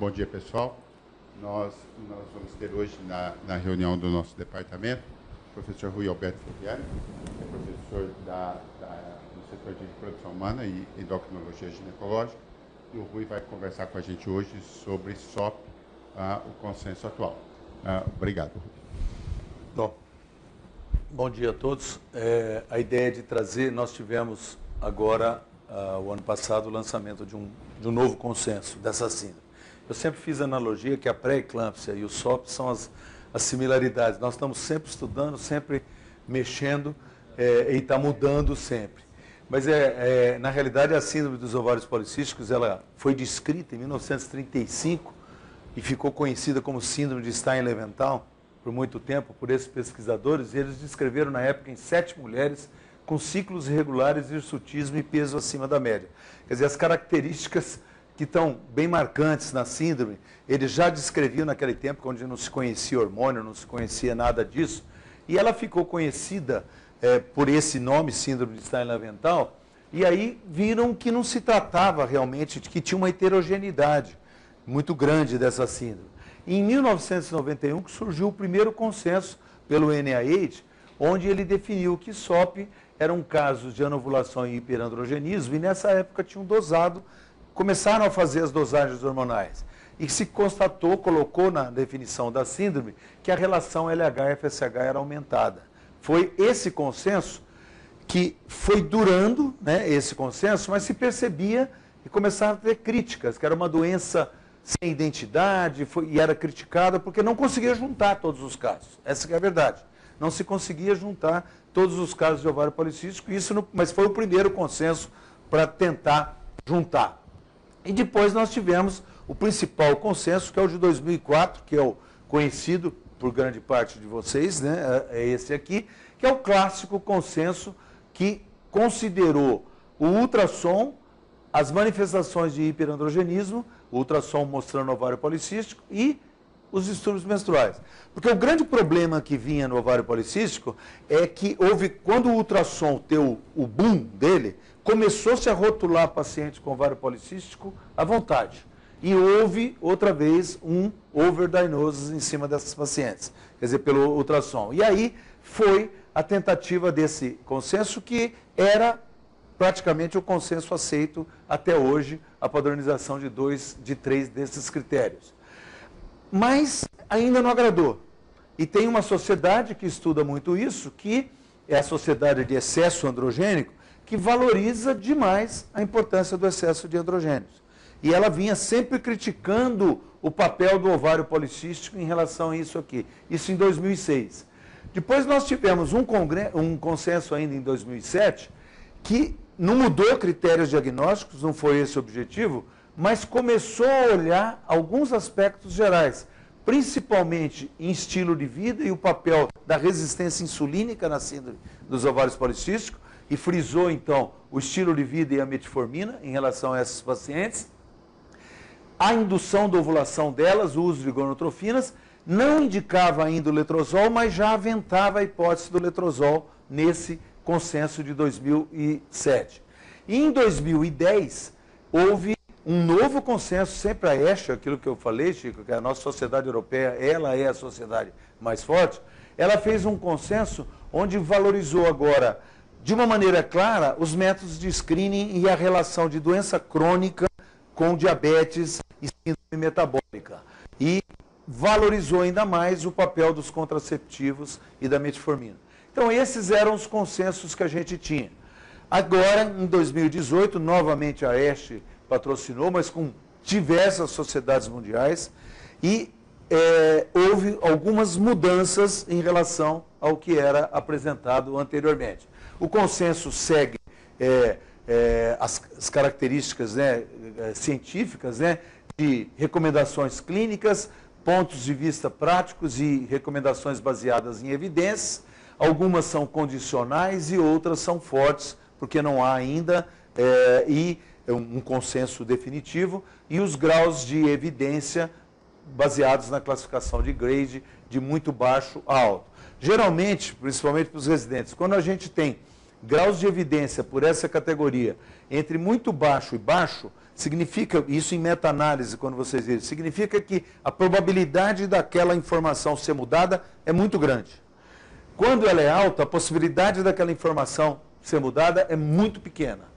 Bom dia, pessoal. Nós vamos ter hoje, na reunião do nosso departamento, o professor Rui Alberto Ferriani, que é professor do setor de reprodução humana e endocrinologia ginecológica, e o Rui vai conversar com a gente hoje sobre SOP, o consenso atual. Obrigado, Rui. Bom dia a todos. A ideia de trazer, nós tivemos agora, o ano passado, o lançamento de um novo consenso dessa síndrome. Eu sempre fiz a analogia que a pré-eclâmpsia e o SOP são as similaridades. Nós estamos sempre estudando, sempre mexendo e está mudando sempre. Mas, na realidade, a síndrome dos ovários policísticos ela foi descrita em 1935 e ficou conhecida como síndrome de Stein-Leventhal por muito tempo, por esses pesquisadores. E eles descreveram, na época, em 7 mulheres com ciclos irregulares, hirsutismo e peso acima da média. Quer dizer, as características que estão bem marcantes na síndrome, eles já descreviam naquele tempo, onde não se conhecia hormônio, não se conhecia nada disso, e ela ficou conhecida por esse nome, síndrome de Stein-Leventhal, e aí viram que não se tratava realmente, que tinha uma heterogeneidade muito grande dessa síndrome. E em 1991 que surgiu o primeiro consenso pelo NIH, onde ele definiu que SOP era um caso de anovulação e hiperandrogenismo, e nessa época tinham dosado, começaram a fazer as dosagens hormonais. E se constatou, colocou na definição da síndrome, que a relação LH-FSH era aumentada. Foi esse consenso que foi durando, né, esse consenso, mas se percebia e começaram a ter críticas, que era uma doença sem identidade e era criticada porque não conseguia juntar todos os casos. Essa que é a verdade. Não se conseguia juntar todos os casos de ovário policístico, mas foi o primeiro consenso para tentar juntar. E depois nós tivemos o principal consenso, que é o de 2004, que é o conhecido por grande parte de vocês, né? É esse aqui, que é o clássico consenso que considerou o ultrassom, as manifestações de hiperandrogenismo, o ultrassom mostrando ovário policístico e os distúrbios menstruais. Porque o grande problema que vinha no ovário policístico é que quando o ultrassom deu o boom dele, começou-se a rotular pacientes com ovário policístico à vontade. E houve, outra vez, um overdiagnosis em cima dessas pacientes, quer dizer, pelo ultrassom. E aí foi a tentativa desse consenso, que era praticamente o consenso aceito até hoje, a padronização de 3 desses critérios. Mas ainda não agradou. E tem uma sociedade que estuda muito isso, que é a Sociedade de Excesso Androgênico, que valoriza demais a importância do excesso de androgênios. E ela vinha sempre criticando o papel do ovário policístico em relação a isso aqui. Isso em 2006. Depois nós tivemos um consenso ainda em 2007, que não mudou critérios diagnósticos, não foi esse o objetivo, mas começou a olhar alguns aspectos gerais, principalmente em estilo de vida e o papel da resistência insulínica na síndrome dos ovários policísticos, e frisou, então, o estilo de vida e a metformina em relação a essas pacientes, a indução da ovulação delas, o uso de gonotrofinas, não indicava ainda o letrozol, mas já aventava a hipótese do letrozol nesse consenso de 2007. E em 2010, houve um novo consenso, sempre a ESHA, aquilo que eu falei, Chico, que a nossa sociedade europeia, ela é a sociedade mais forte, ela fez um consenso onde valorizou agora, de uma maneira clara, os métodos de screening e a relação de doença crônica com diabetes e síndrome metabólica. E valorizou ainda mais o papel dos contraceptivos e da metformina. Então, esses eram os consensos que a gente tinha. Agora, em 2018, novamente a ESH patrocinou, mas com diversas sociedades mundiais, e houve algumas mudanças em relação ao que era apresentado anteriormente. O consenso segue as características, né, científicas, né, de recomendações clínicas, pontos de vista práticos e recomendações baseadas em evidências. Algumas são condicionais e outras são fortes, porque não há ainda um consenso definitivo. E os graus de evidência baseados na classificação de grade de muito baixo a alto. Geralmente, principalmente para os residentes, quando a gente tem graus de evidência por essa categoria entre muito baixo e baixo, significa, isso em meta-análise, quando vocês viram, significa que a probabilidade daquela informação ser mudada é muito grande. Quando ela é alta, a possibilidade daquela informação ser mudada é muito pequena.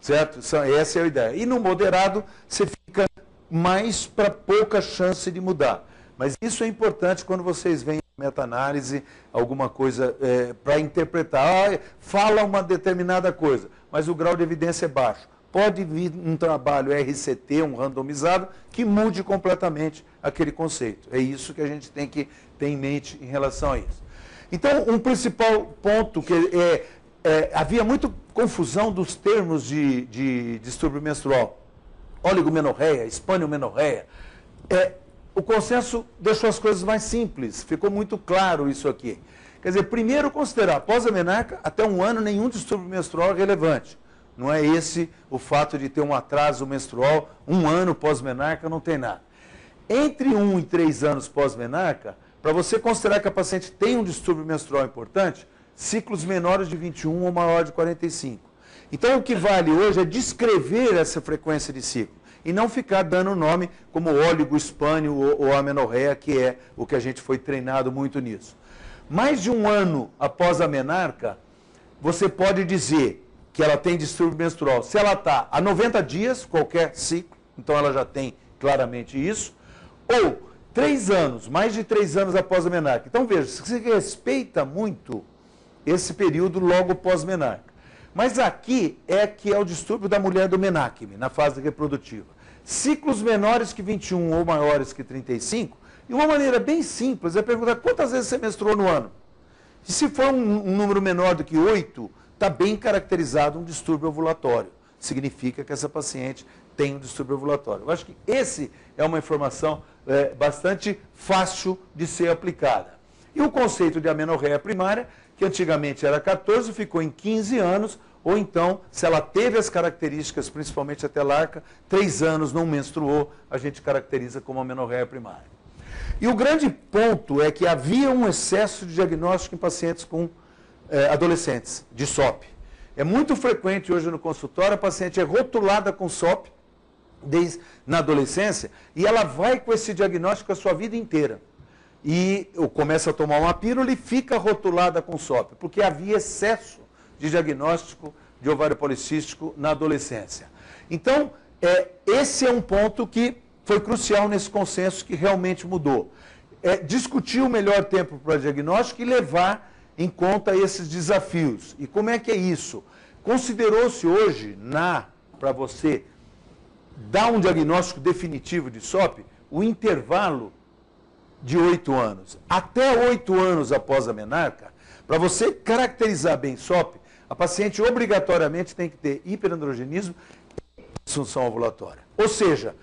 Certo? Essa é a ideia. E no moderado, você fica mais para pouca chance de mudar. Mas isso é importante quando vocês veem meta-análise, alguma coisa para interpretar. Ah, fala uma determinada coisa, mas o grau de evidência é baixo. Pode vir um trabalho RCT, um randomizado, que mude completamente aquele conceito. É isso que a gente tem que ter em mente em relação a isso. Então, um principal ponto que havia muita confusão dos termos de distúrbio menstrual. Oligomenorreia, espâniomenorreia. O consenso deixou as coisas mais simples, ficou muito claro isso aqui. Quer dizer, primeiro considerar, após a menarca, até um ano, nenhum distúrbio menstrual é relevante. Não é esse o fato de ter um atraso menstrual, um ano pós-menarca não tem nada. Entre 1 e 3 anos pós-menarca, para você considerar que a paciente tem um distúrbio menstrual importante, ciclos menores de 21 ou maior de 45. Então, o que vale hoje é descrever essa frequência de ciclo e não ficar dando o nome como óligo, espânio ou amenorreia, que é o que a gente foi treinado muito nisso. Mais de 1 ano após a menarca, você pode dizer que ela tem distúrbio menstrual. Se ela está a 90 dias, qualquer ciclo, então ela já tem claramente isso, ou 3 anos, mais de 3 anos após a menarca. Então, veja, se respeita muito esse período logo pós-menarca. Mas aqui é que é o distúrbio da mulher do menacme, na fase reprodutiva. Ciclos menores que 21 ou maiores que 35, e uma maneira bem simples é perguntar quantas vezes você menstruou no ano. E se for um número menor do que 8, está bem caracterizado um distúrbio ovulatório. Significa que essa paciente tem um distúrbio ovulatório. Eu acho que essa é uma informação bastante fácil de ser aplicada. E o conceito de amenorreia primária, que antigamente era 14, ficou em 15 anos, ou então, se ela teve as características, principalmente a telarca, 3 anos não menstruou, a gente caracteriza como amenorreia primária. E o grande ponto é que havia um excesso de diagnóstico em pacientes com adolescentes, de SOP. É muito frequente hoje no consultório, a paciente é rotulada com SOP desde na adolescência, e ela vai com esse diagnóstico a sua vida inteira. E começa a tomar uma pílula e fica rotulada com SOP, porque havia excesso de diagnóstico de ovário policístico na adolescência. Então, esse é um ponto que foi crucial nesse consenso que realmente mudou. Discutir o melhor tempo para diagnóstico e levar em conta esses desafios. E como é que é isso? Considerou-se hoje, para você dar um diagnóstico definitivo de SOP, o intervalo de 8 anos. Até 8 anos após a menarca, para você caracterizar bem SOP, a paciente obrigatoriamente tem que ter hiperandrogenismo e disfunção ovulatória. Ou seja,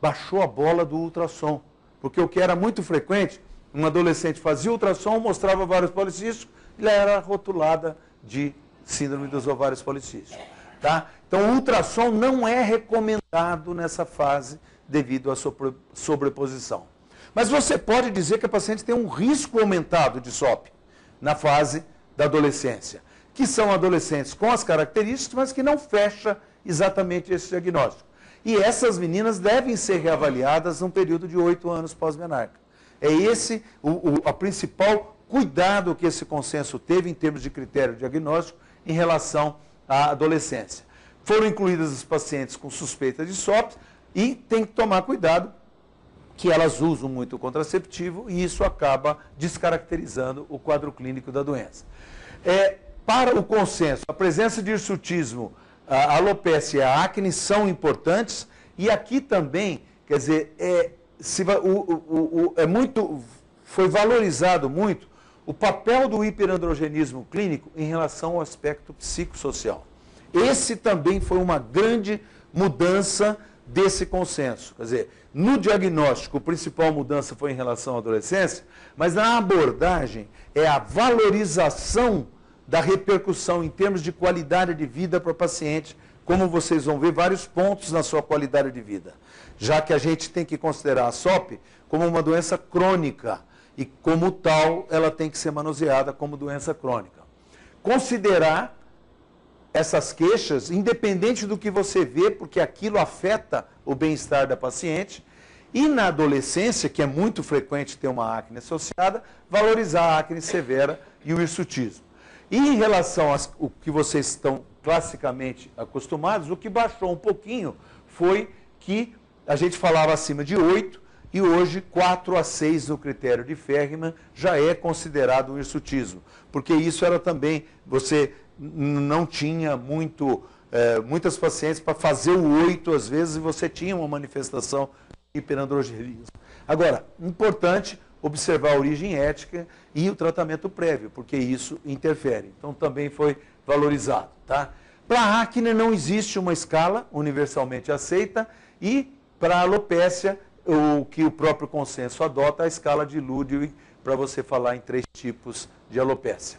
baixou a bola do ultrassom. Porque o que era muito frequente, um adolescente fazia ultrassom, mostrava ovários policísticos e ela era rotulada de síndrome dos ovários policísticos. Tá? Então, o ultrassom não é recomendado nessa fase devido à sobreposição. Mas você pode dizer que a paciente tem um risco aumentado de SOP na fase da adolescência, que são adolescentes com as características, mas que não fecha exatamente esse diagnóstico. E essas meninas devem ser reavaliadas num período de 8 anos pós-menarca. É esse o principal cuidado que esse consenso teve em termos de critério diagnóstico em relação à adolescência. Foram incluídas as pacientes com suspeita de SOP e tem que tomar cuidado que elas usam muito o contraceptivo e isso acaba descaracterizando o quadro clínico da doença. Para o consenso, a presença de hirsutismo, a alopecia e a acne são importantes e aqui também, quer dizer, foi valorizado muito o papel do hiperandrogenismo clínico em relação ao aspecto psicossocial. Esse também foi uma grande mudança desse consenso, quer dizer, no diagnóstico, a principal mudança foi em relação à adolescência, mas na abordagem é a valorização da repercussão em termos de qualidade de vida para o paciente, como vocês vão ver, vários pontos na sua qualidade de vida, já que a gente tem que considerar a SOP como uma doença crônica e, como tal, ela tem que ser manuseada como doença crônica. Considerar essas queixas, independente do que você vê, porque aquilo afeta o bem-estar da paciente. E na adolescência, que é muito frequente ter uma acne associada, valorizar a acne severa e o hirsutismo. E em relação ao que vocês estão classicamente acostumados, o que baixou um pouquinho foi que a gente falava acima de 8 e hoje 4 a 6 no critério de Ferriman já é considerado um hirsutismo. Porque isso era também, você não tinha muitas pacientes para fazer o 8 às vezes e você tinha uma manifestação hiperandrogenismo. Agora, importante observar a origem ética e o tratamento prévio, porque isso interfere. Então, também foi valorizado, tá? Para a acne não existe uma escala universalmente aceita e para a alopécia, o que o próprio consenso adota, a escala de Ludwig, para você falar em 3 tipos de alopécia.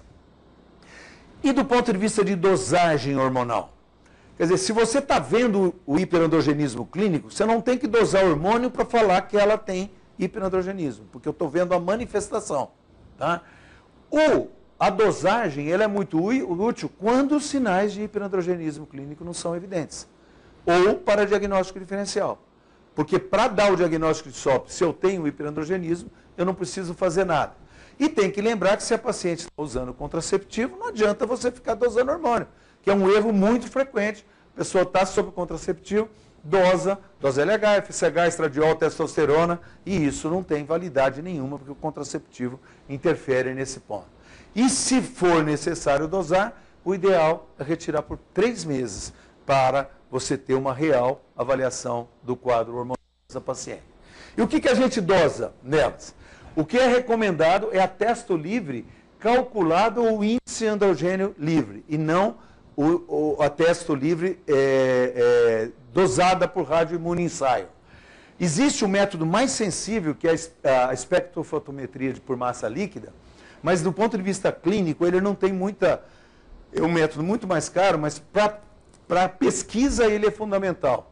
E do ponto de vista de dosagem hormonal? Quer dizer, se você está vendo o hiperandrogenismo clínico, você não tem que dosar hormônio para falar que ela tem hiperandrogenismo, porque eu estou vendo a manifestação. Tá? Ou a dosagem ela é muito útil quando os sinais de hiperandrogenismo clínico não são evidentes. Ou para diagnóstico diferencial. Porque para dar o diagnóstico de SOP, se eu tenho hiperandrogenismo, eu não preciso fazer nada. E tem que lembrar que se a paciente está usando contraceptivo, não adianta você ficar dosando hormônio, que é um erro muito frequente. A pessoa está sob contraceptivo, dosa LH, FSH, estradiol, testosterona, e isso não tem validade nenhuma, porque o contraceptivo interfere nesse ponto. E se for necessário dosar, o ideal é retirar por 3 meses, para você ter uma real avaliação do quadro hormonal da paciente. E o que a gente dosa nelas? O que é recomendado é a testo livre calculado ou índice androgênio livre, e não a testo livre dosada por radioimunoensaio. Existe um método mais sensível, que é a espectrofotometria por massa líquida, mas do ponto de vista clínico, ele não tem muita... É um método muito mais caro, mas para pesquisa ele é fundamental.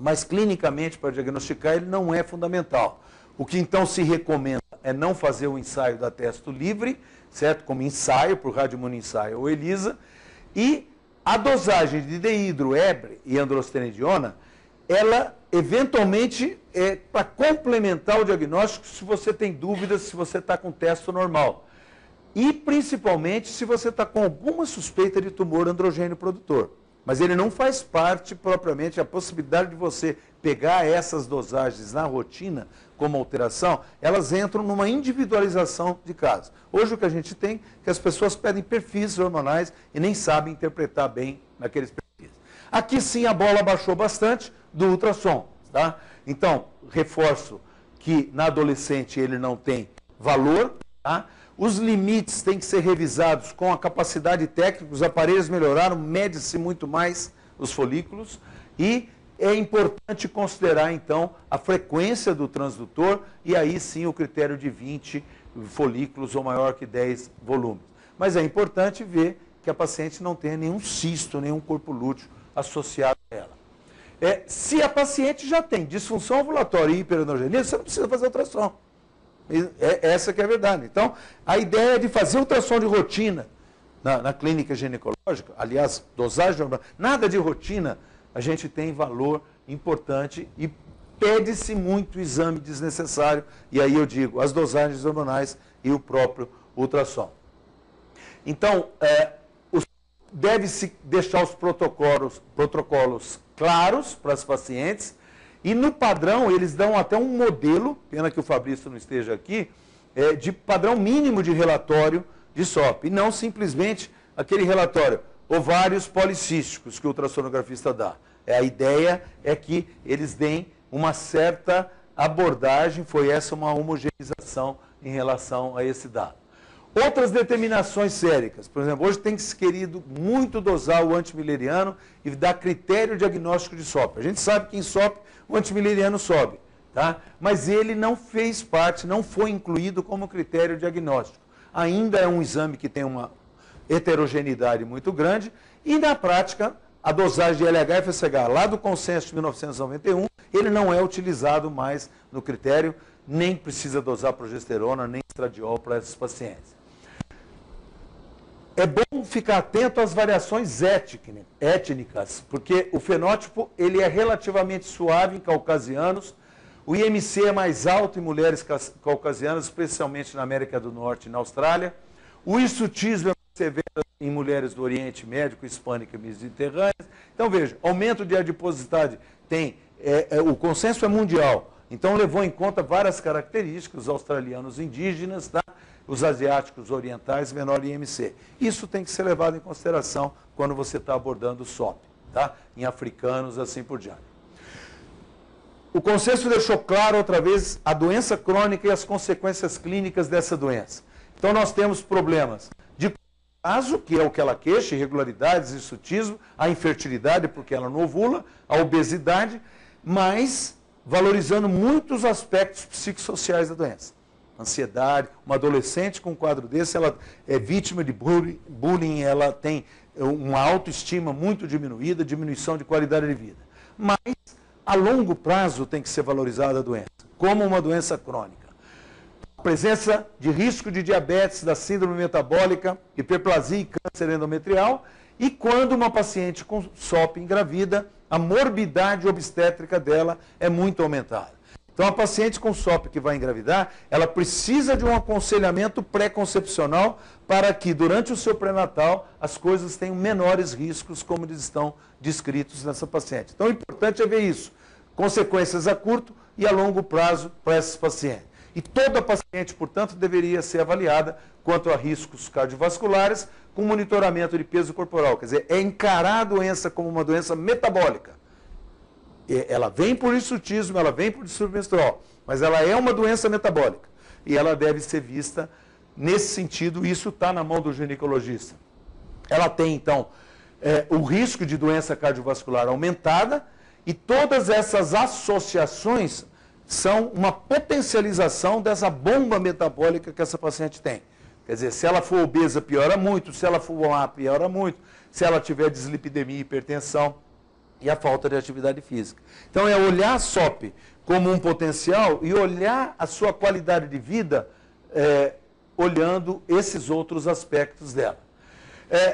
Mas clinicamente, para diagnosticar, ele não é fundamental. O que então se recomenda é não fazer o ensaio da testo livre, certo? Como ensaio, por radioimunoensaio ou ELISA. E a dosagem de dehidroebre e androstenediona, ela eventualmente é para complementar o diagnóstico se você tem dúvidas, se você está com testo normal. E principalmente se você está com alguma suspeita de tumor androgênio produtor. Mas ele não faz parte propriamente, a possibilidade de você pegar essas dosagens na rotina como alteração, elas entram numa individualização de casos. Hoje o que a gente tem é que as pessoas pedem perfis hormonais e nem sabem interpretar bem naqueles perfis. Aqui sim a bola baixou bastante do ultrassom. Tá? Então, reforço que na adolescente ele não tem valor, tá? Os limites têm que ser revisados com a capacidade técnica, os aparelhos melhoraram, mede-se muito mais os folículos e é importante considerar, então, a frequência do transdutor e aí sim o critério de 20 folículos ou maior que 10 volumes. Mas é importante ver que a paciente não tenha nenhum cisto, nenhum corpo lúteo associado a ela. Se a paciente já tem disfunção ovulatória e hiperandrogenismo, você não precisa fazer ultrassom. Essa que é a verdade. Então, a ideia é de fazer ultrassom de rotina na clínica ginecológica, aliás, dosagem hormonal, nada de rotina, a gente tem valor importante e pede-se muito exame desnecessário, e aí eu digo, as dosagens hormonais e o próprio ultrassom. Então, deve-se deixar os protocolos claros para as pacientes. E no padrão, eles dão até um modelo, pena que o Fabrício não esteja aqui, de padrão mínimo de relatório de SOP. E não simplesmente aquele relatório, ovários policísticos que o ultrassonografista dá. A ideia é que eles deem uma certa abordagem, foi essa uma homogeneização em relação a esse dado. Outras determinações séricas, por exemplo, hoje tem que se querido muito dosar o antimileriano e dar critério diagnóstico de SOP. A gente sabe que em SOP o antimileriano sobe, tá? Mas ele não fez parte, não foi incluído como critério diagnóstico. Ainda é um exame que tem uma heterogeneidade muito grande e na prática a dosagem de LH e FSH lá do consenso de 1991, ele não é utilizado mais no critério, nem precisa dosar progesterona, nem estradiol para esses pacientes. É bom ficar atento às variações étnicas, porque o fenótipo ele é relativamente suave em caucasianos, o IMC é mais alto em mulheres caucasianas, especialmente na América do Norte e na Austrália, o hirsutismo é mais severo em mulheres do Oriente Médio, hispânica e mediterrânea. Então, veja, aumento de adiposidade tem, o consenso é mundial, então levou em conta várias características, os australianos indígenas, tá? Os asiáticos orientais, menor IMC. Isso tem que ser levado em consideração quando você está abordando o SOP, tá? Em africanos, assim por diante. O consenso deixou claro, outra vez, a doença crônica e as consequências clínicas dessa doença. Então, nós temos problemas de caso, que é o que ela queixa, irregularidades, hirsutismo, a infertilidade, porque ela não ovula, a obesidade, mas valorizando muitos aspectos psicossociais da doença. Ansiedade, uma adolescente com um quadro desse, ela é vítima de bullying, ela tem uma autoestima muito diminuída, diminuição de qualidade de vida. Mas, a longo prazo, tem que ser valorizada a doença, como uma doença crônica. A presença de risco de diabetes, da síndrome metabólica, hiperplasia e câncer endometrial, e quando uma paciente com SOP engravida, a morbidade obstétrica dela é muito aumentada. Então, a paciente com SOP que vai engravidar, ela precisa de um aconselhamento pré-concepcional para que, durante o seu pré-natal, as coisas tenham menores riscos, como eles estão descritos nessa paciente. Então, o importante é ver isso. Consequências a curto e a longo prazo para essas pacientes. E toda paciente, portanto, deveria ser avaliada quanto a riscos cardiovasculares com monitoramento de peso corporal. Quer dizer, é encarar a doença como uma doença metabólica. Ela vem por hirsutismo, ela vem por distúrbio menstrual, mas ela é uma doença metabólica e ela deve ser vista nesse sentido, e isso está na mão do ginecologista. Ela tem, então, o risco de doença cardiovascular aumentada, e todas essas associações são uma potencialização dessa bomba metabólica que essa paciente tem. Quer dizer, se ela for obesa, piora muito, se ela fumar, piora muito, se ela tiver dislipidemia, hipertensão, e a falta de atividade física. Então, é olhar a SOP como um potencial e olhar a sua qualidade de vida olhando esses outros aspectos dela.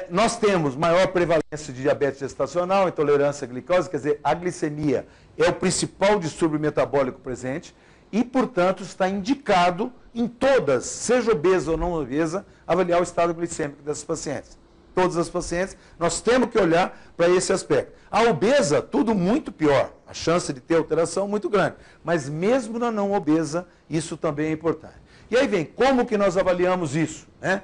Nós temos maior prevalência de diabetes gestacional, intolerância à glicose, quer dizer, a glicemia é o principal distúrbio metabólico presente e, portanto, está indicado em todas, seja obesa ou não obesa, avaliar o estado glicêmico dessas pacientes. Todas as pacientes, nós temos que olhar para esse aspecto. A obesa, tudo muito pior, a chance de ter alteração é muito grande, mas mesmo na não obesa, isso também é importante. E aí vem, como que nós avaliamos isso, né?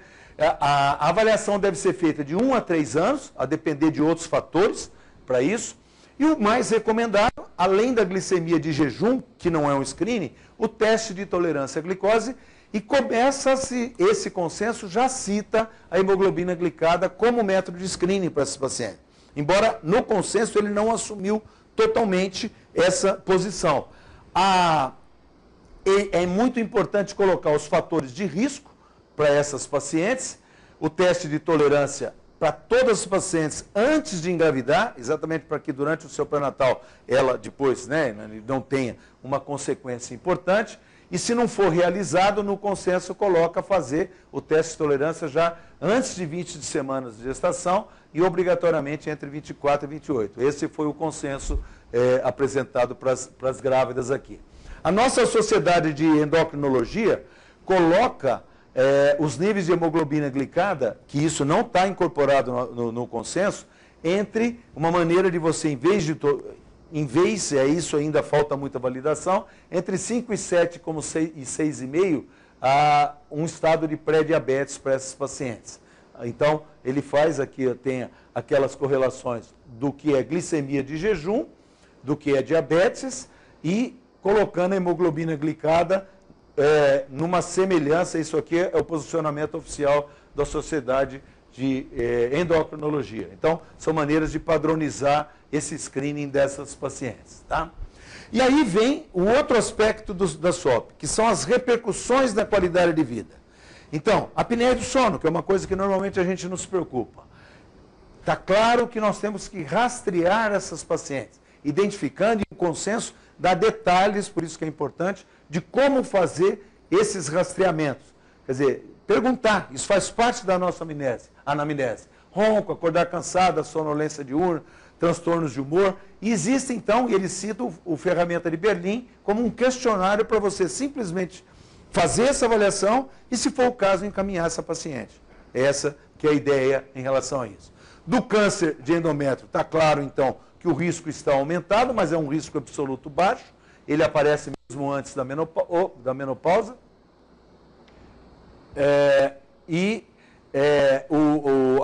A avaliação deve ser feita de 1 a 3 anos, a depender de outros fatores para isso, e o mais recomendado, além da glicemia de jejum, que não é um screening, o teste de tolerância à glicose. E começa-se, esse consenso já cita a hemoglobina glicada como método de screening para esses pacientes. Embora no consenso ele não assumiu totalmente essa posição. É muito importante colocar os fatores de risco para essas pacientes, o teste de tolerância para todas as pacientes antes de engravidar, exatamente para que durante o seu pré-natal ela depois, né, não tenha uma consequência importante. E se não for realizado, no consenso coloca fazer o teste de tolerância já antes de 20 semanas de gestação e obrigatoriamente entre 24 e 28. Esse foi o consenso apresentado para as grávidas aqui. A nossa Sociedade de Endocrinologia coloca os níveis de hemoglobina glicada, que isso não está incorporado no consenso, entre uma maneira de você, em vez, isso ainda falta muita validação, entre 5 e 7, como 6,5, há um estado de pré-diabetes para esses pacientes. Então, ele faz aqui, tem aquelas correlações do que é glicemia de jejum, do que é diabetes, e colocando a hemoglobina glicada numa semelhança. Isso aqui é o posicionamento oficial da Sociedade de Endocrinologia. Então, são maneiras de padronizar esse screening dessas pacientes, tá? E aí vem o outro aspecto da SOP, que são as repercussões da qualidade de vida. Então, a apneia do sono, que é uma coisa que normalmente a gente não se preocupa. Está claro que nós temos que rastrear essas pacientes, identificando, e o consenso dá detalhes, por isso que é importante, de como fazer esses rastreamentos. Quer dizer, Perguntar, isso faz parte da nossa anamnese. Ronco, acordar cansada, sonolência diurna, transtornos de humor. E existe, então, ele cita o ferramenta de Berlim como um questionário para você simplesmente fazer essa avaliação e, se for o caso, encaminhar essa paciente. Essa que é a ideia em relação a isso. Do câncer de endométrio, está claro, então, que o risco está aumentado, mas é um risco absoluto baixo. Ele aparece mesmo antes da menopausa.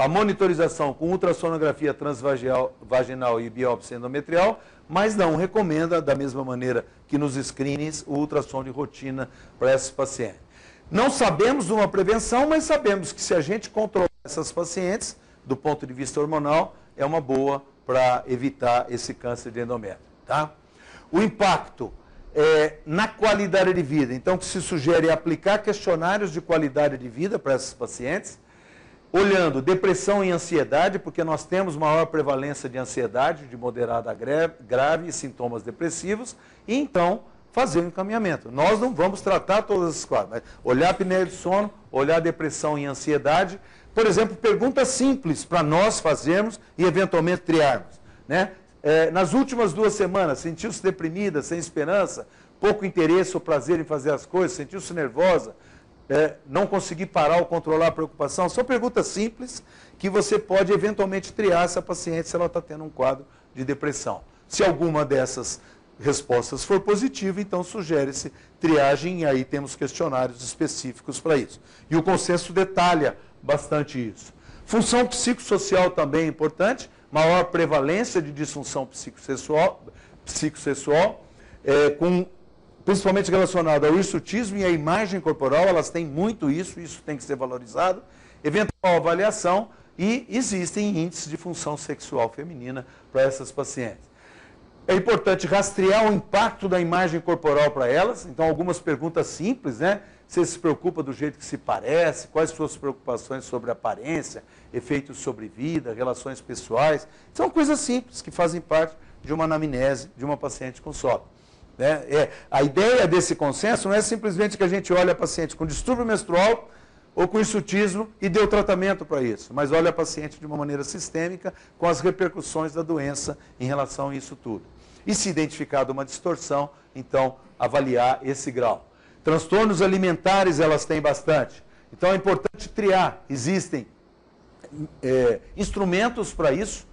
A monitorização com ultrassonografia transvaginal e biópsia endometrial, mas não recomenda, da mesma maneira que nos screenings, o ultrassom de rotina para esses pacientes. Não sabemos uma prevenção, mas sabemos que se a gente controlar essas pacientes, do ponto de vista hormonal, é uma boa para evitar esse câncer de endométrio. Tá? O impacto na qualidade de vida. Então, o que se sugere é aplicar questionários de qualidade de vida para esses pacientes, olhando depressão e ansiedade, porque nós temos maior prevalência de ansiedade, de moderada a grave e sintomas depressivos, e então fazer o encaminhamento. Nós não vamos tratar todos esses quadros, mas olhar apneia de sono, olhar depressão e ansiedade. Por exemplo, perguntas simples para nós fazermos e eventualmente triarmos, né? Nas últimas 2 semanas, sentiu-se deprimida, sem esperança, pouco interesse ou prazer em fazer as coisas, sentiu-se nervosa, não consegui parar ou controlar a preocupação? São perguntas simples que você pode eventualmente triar essa paciente se ela está tendo um quadro de depressão. Se alguma dessas respostas for positiva, então sugere-se triagem e aí temos questionários específicos para isso. E o consenso detalha bastante isso. Função psicossocial também é importante. Maior prevalência de disfunção psicossexual principalmente relacionada ao hirsutismo e à imagem corporal, elas têm muito isso, isso tem que ser valorizado, eventual avaliação e existem índices de função sexual feminina para essas pacientes. É importante rastrear o impacto da imagem corporal para elas, então algumas perguntas simples, né? Você se preocupa do jeito que se parece, quais suas preocupações sobre aparência, efeitos sobre vida, relações pessoais. São coisas simples que fazem parte de uma anamnese de uma paciente com SOP. Né? A ideia desse consenso não é simplesmente que a gente olha a paciente com distúrbio menstrual ou com hirsutismo e dê o tratamento para isso, mas olha a paciente de uma maneira sistêmica com as repercussões da doença em relação a isso tudo. E se identificada uma distorção, então avaliar esse grau. Transtornos alimentares elas têm bastante. Então é importante triar. Existem instrumentos para isso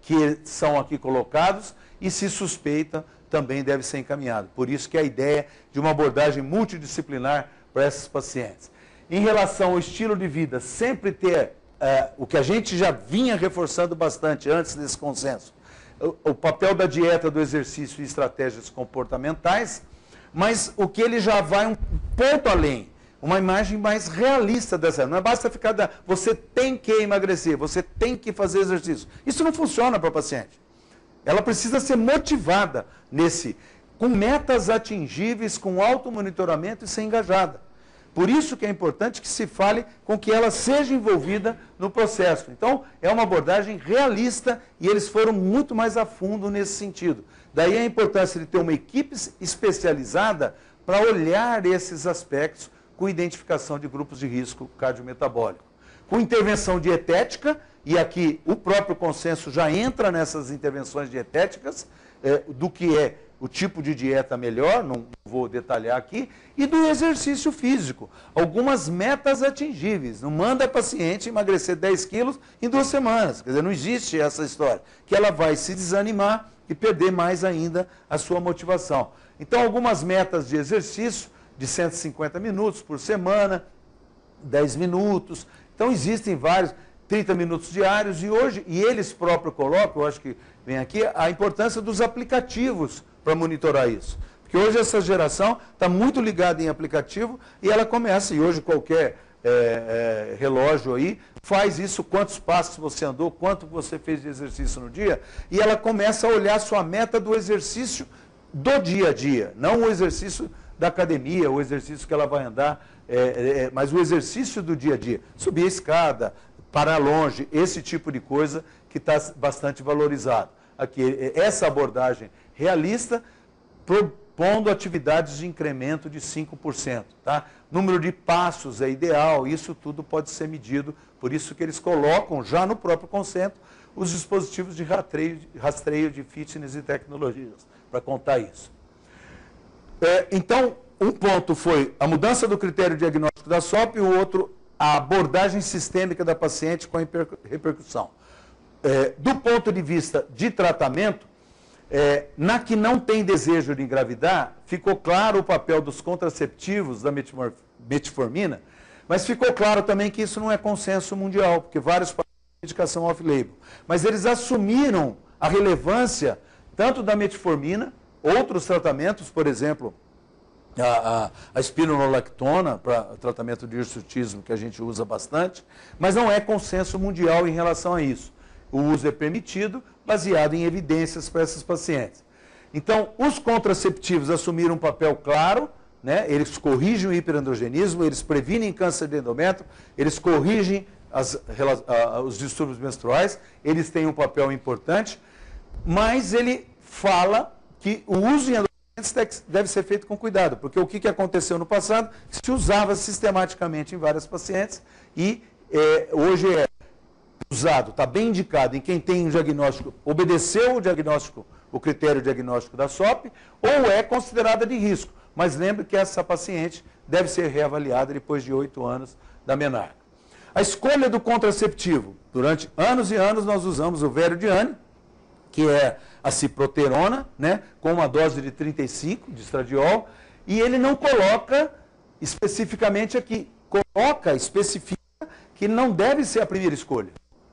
que são aqui colocados e se suspeita também deve ser encaminhado. Por isso que a ideia de uma abordagem multidisciplinar para esses pacientes. Em relação ao estilo de vida, sempre ter o que a gente já vinha reforçando bastante antes desse consenso. O papel da dieta, do exercício e estratégias comportamentais. Mas o que ele já vai um ponto além, uma imagem mais realista dessa. Não é basta ficar, você tem que emagrecer, você tem que fazer exercício. Isso não funciona para a paciente. Ela precisa ser motivada com metas atingíveis, com automonitoramento e ser engajada. Por isso que é importante que se fale com que ela seja envolvida no processo. Então, é uma abordagem realista e eles foram muito mais a fundo nesse sentido. Daí a importância de ter uma equipe especializada para olhar esses aspectos com identificação de grupos de risco cardiometabólico. Com intervenção dietética, e aqui o próprio consenso já entra nessas intervenções dietéticas, do que é o tipo de dieta melhor, não vou detalhar aqui, e do exercício físico. Algumas metas atingíveis. Não manda a paciente emagrecer 10 quilos em 2 semanas. Quer dizer, não existe essa história. Que ela vai se desanimar e perder mais ainda a sua motivação. Então, algumas metas de exercício, de 150 minutos por semana, 10 minutos. Então, existem vários, 30 minutos diários. E hoje, e eles próprios colocam, eu acho que vem aqui, a importância dos aplicativos para monitorar isso. Porque hoje essa geração está muito ligada em aplicativo e ela começa, e hoje qualquer relógio aí faz isso, quantos passos você andou, quanto você fez de exercício no dia, e ela começa a olhar sua meta do exercício do dia a dia, não o exercício da academia, o exercício que ela vai andar, mas o exercício do dia a dia, subir a escada, parar longe, esse tipo de coisa que está bastante valorizado. Aqui, essa abordagem realista propondo atividades de incremento de 5%. Tá? Número de passos é ideal, isso tudo pode ser medido, por isso que eles colocam já no próprio conceito os dispositivos de rastreio de fitness e tecnologias, para contar isso. Então, um ponto foi a mudança do critério diagnóstico da SOP e o outro, a abordagem sistêmica da paciente com repercussão. Do ponto de vista de tratamento, na que não tem desejo de engravidar, ficou claro o papel dos contraceptivos da metformina, mas ficou claro também que isso não é consenso mundial, porque vários países têm medicação off-label. Mas eles assumiram a relevância tanto da metformina, outros tratamentos, por exemplo, a espironolactona para tratamento de hirsutismo, que a gente usa bastante, mas não é consenso mundial em relação a isso. O uso é permitido, baseado em evidências para essas pacientes. Então, os contraceptivos assumiram um papel claro, né? Eles corrigem o hiperandrogenismo, eles previnem câncer de endométrio, eles corrigem os distúrbios menstruais, eles têm um papel importante, mas ele fala que o uso em adolescentes deve ser feito com cuidado, porque o que aconteceu no passado se usava sistematicamente em várias pacientes e hoje é usado, está bem indicado em quem tem um diagnóstico, obedeceu o diagnóstico, o critério diagnóstico da SOP, ou é considerada de risco. Mas lembre que essa paciente deve ser reavaliada depois de 8 anos da menarca. A escolha do contraceptivo. Durante anos e anos nós usamos o Velodiane, que é a ciproterona, né, com uma dose de 35 de estradiol, e ele não coloca especificamente aqui, especifica que não deve ser a primeira escolha.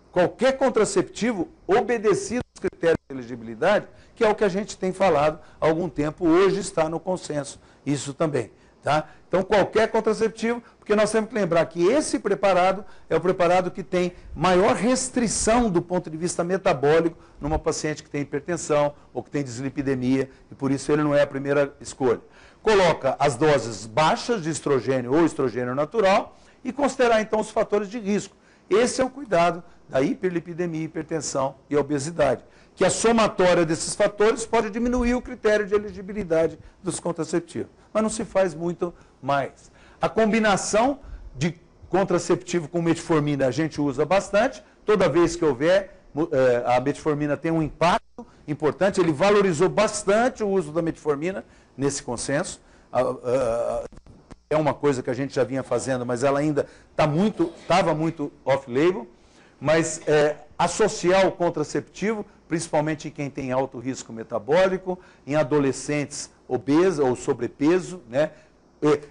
Qualquer contraceptivo obedecido aos critérios de elegibilidade, que é o que a gente tem falado há algum tempo, hoje está no consenso, isso também. Tá? Então, qualquer contraceptivo, porque nós temos que lembrar que esse preparado é o preparado que tem maior restrição do ponto de vista metabólico numa paciente que tem hipertensão ou que tem dislipidemia, e por isso ele não é a primeira escolha. Coloca as doses baixas de estrogênio ou estrogênio natural e considerar, então, os fatores de risco. Esse é o cuidado da hiperlipidemia, hipertensão e obesidade, que a somatória desses fatores pode diminuir o critério de elegibilidade dos contraceptivos, mas não se faz muito mais. A combinação de contraceptivo com metformina a gente usa bastante, toda vez que houver, a metformina tem um impacto importante, ele valorizou bastante o uso da metformina nesse consenso. É uma coisa que a gente já vinha fazendo, mas ela ainda estava muito off-label, mas associar o contraceptivo, principalmente em quem tem alto risco metabólico, em adolescentes obesos ou sobrepeso, né?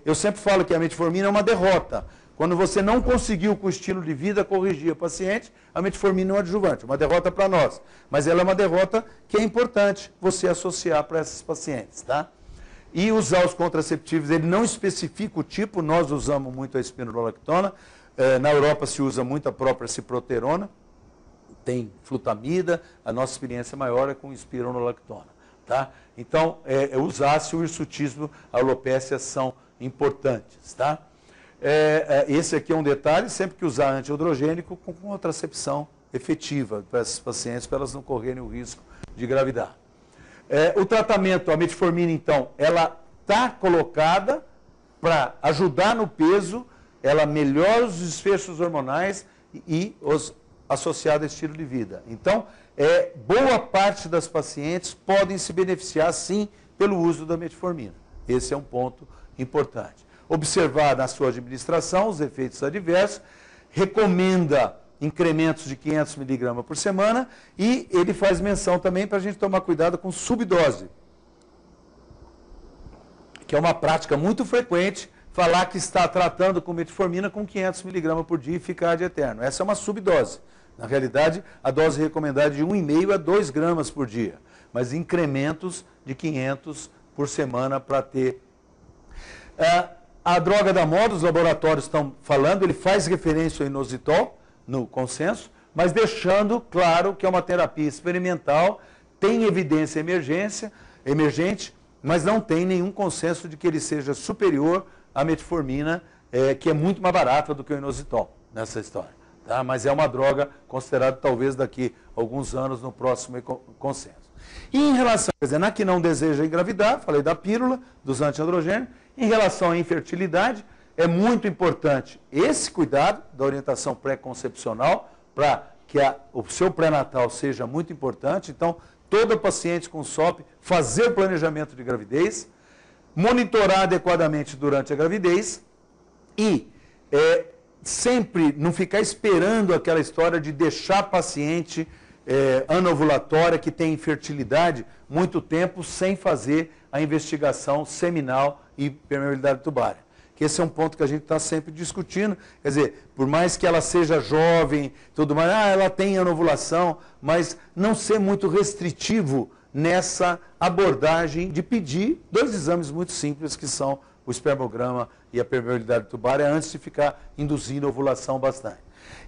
Eu sempre falo que a metformina é uma derrota. Quando você não conseguiu com o estilo de vida corrigir a paciente, a metformina é um adjuvante, uma derrota para nós. Mas ela é uma derrota que é importante você associar para essas pacientes, tá? E usar os contraceptivos, ele não especifica o tipo, nós usamos muito a espironolactona, na Europa se usa muito a própria ciproterona, tem flutamida, a nossa experiência maior é com espironolactona. Tá? Então, usar-se o hirsutismo, a alopécia são importantes. Tá? Esse aqui é um detalhe, sempre que usar antiandrogênico com contracepção efetiva para essas pacientes, para elas não correrem o risco de engravidar. O tratamento, a metformina, então, ela está colocada para ajudar no peso, ela melhora os desfechos hormonais e os associados ao estilo de vida. Então, boa parte das pacientes podem se beneficiar, sim, pelo uso da metformina. Esse é um ponto importante. Observar na sua administração os efeitos adversos, recomenda incrementos de 500 mg por semana, e ele faz menção também para a gente tomar cuidado com subdose, que é uma prática muito frequente, falar que está tratando com metformina com 500 mg por dia e ficar de eterno. Essa é uma subdose. Na realidade, a dose recomendada é de 1,5 a 2 gramas por dia, mas incrementos de 500 por semana para ter... A droga da moda, os laboratórios estão falando, ele faz referência ao inositol, no consenso, mas deixando claro que é uma terapia experimental, tem evidência emergente, mas não tem nenhum consenso de que ele seja superior à metformina, que é muito mais barata do que o inositol nessa história. Tá? Mas é uma droga considerada talvez daqui a alguns anos no próximo consenso. E em relação, quer dizer, na que não deseja engravidar, falei da pílula, dos antiandrogênios, em relação à infertilidade, é muito importante esse cuidado da orientação pré-concepcional para que o seu pré-natal seja muito importante. Então, toda paciente com SOP fazer o planejamento de gravidez, monitorar adequadamente durante a gravidez e sempre não ficar esperando aquela história de deixar paciente anovulatória que tem infertilidade muito tempo sem fazer a investigação seminal e permeabilidade tubária. Que esse é um ponto que a gente está sempre discutindo, quer dizer, por mais que ela seja jovem, tudo mais, ela tem anovulação, mas não ser muito restritivo nessa abordagem de pedir dois exames muito simples que são o espermograma e a permeabilidade tubária antes de ficar induzindo a ovulação bastante.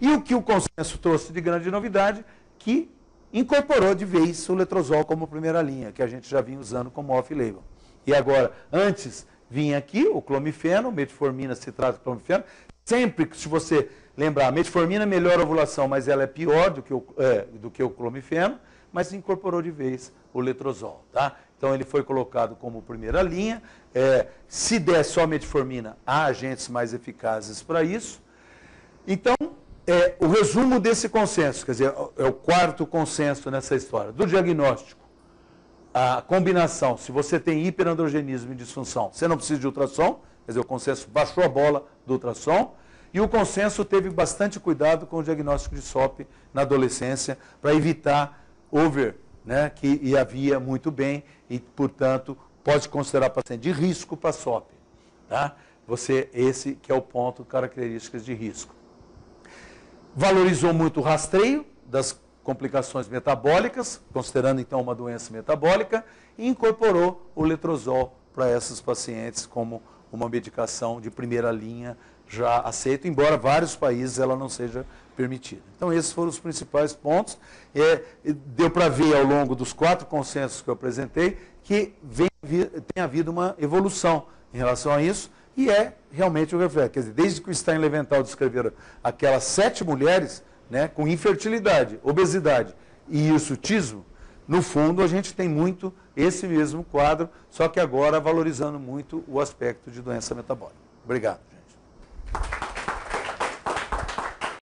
E o que o consenso trouxe de grande novidade, que incorporou de vez o letrozol como primeira linha, que a gente já vinha usando como off-label. E agora, antes vinha aqui o clomifeno, metformina, citrato, clomifeno. Sempre que, se você lembrar, a metformina melhora a ovulação, mas ela é pior do que o clomifeno, mas incorporou de vez o letrozol, tá? Então, ele foi colocado como primeira linha. Se der só metformina, há agentes mais eficazes para isso. Então, o resumo desse consenso, quer dizer, é o quarto consenso nessa história. Do diagnóstico, a combinação, se você tem hiperandrogenismo e disfunção, você não precisa de ultrassom, quer dizer, o consenso baixou a bola do ultrassom. E o consenso teve bastante cuidado com o diagnóstico de SOP na adolescência para evitar over, né, que havia muito bem e, portanto, pode considerar paciente de risco para SOP. Tá? Esse que é o ponto, características de risco. Valorizou muito o rastreio das complicações metabólicas, considerando então uma doença metabólica, e incorporou o letrozol para essas pacientes como uma medicação de primeira linha já aceita, embora vários países ela não seja permitida. Então, esses foram os principais pontos. Deu para ver ao longo dos quatro consensos que eu apresentei que tem havido uma evolução em relação a isso e é realmente o reflexo. Quer dizer, desde que o Stein-Leventhal descreveram aquelas 7 mulheres, né, com infertilidade, obesidade e hirsutismo, no fundo a gente tem muito esse mesmo quadro, só que agora valorizando muito o aspecto de doença metabólica. Obrigado, gente.